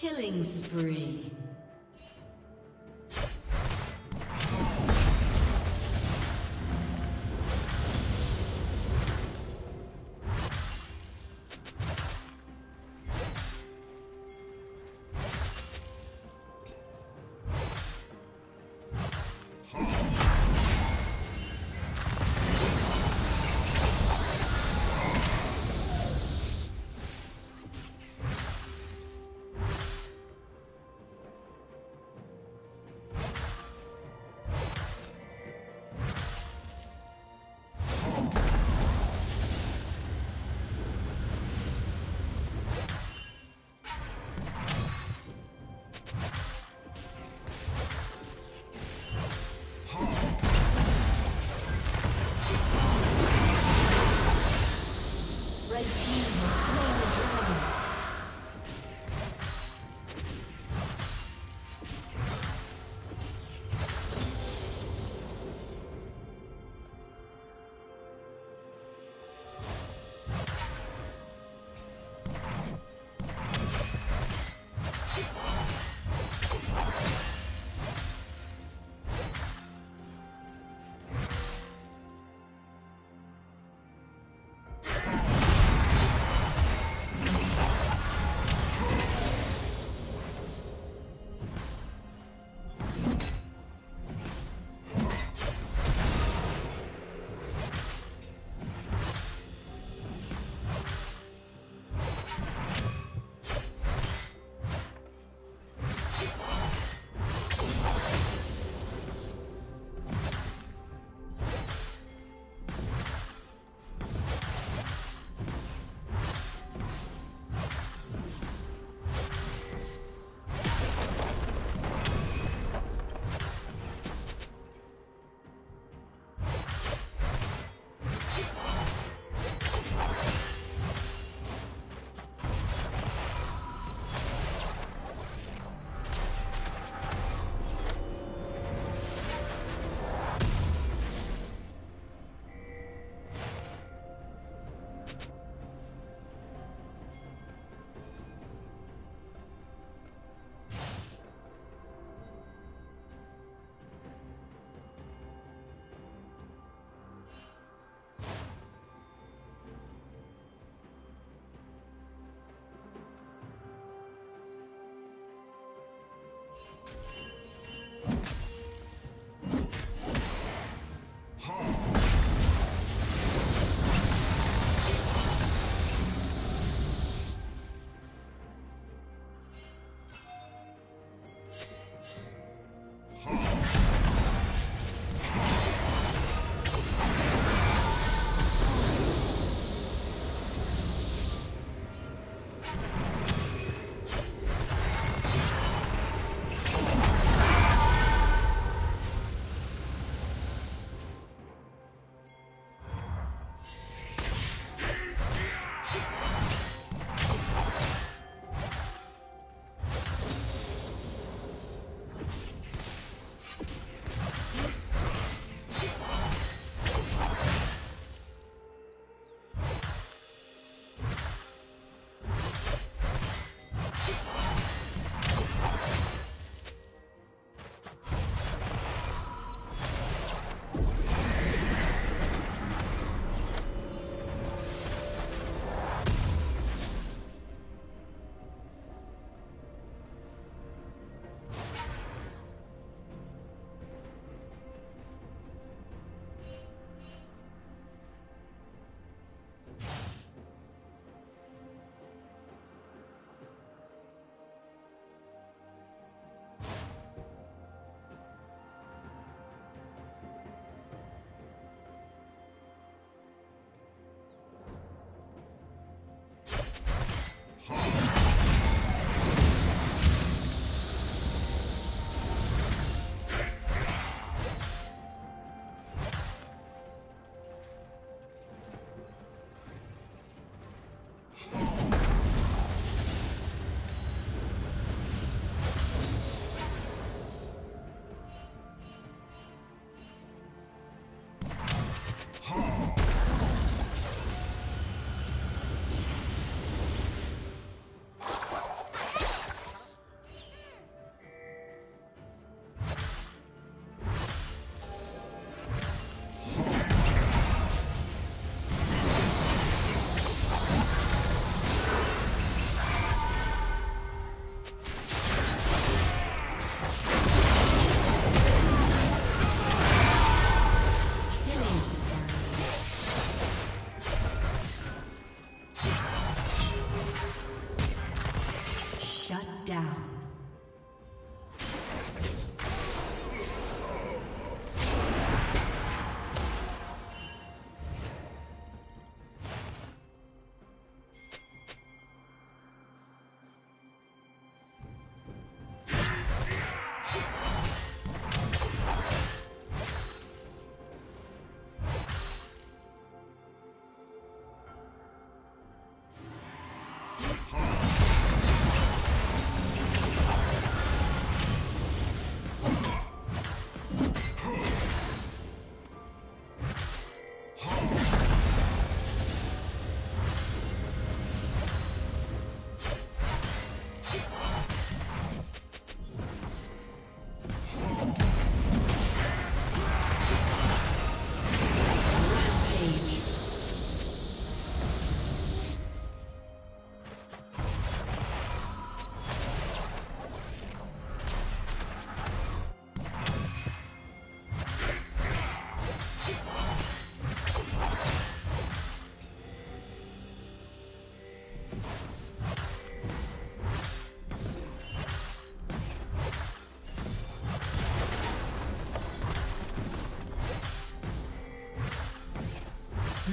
Killing spree.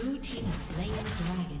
Blue team has slain the dragon.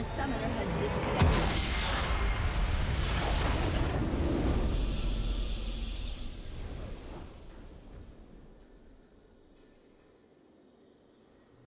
A summoner has disconnected.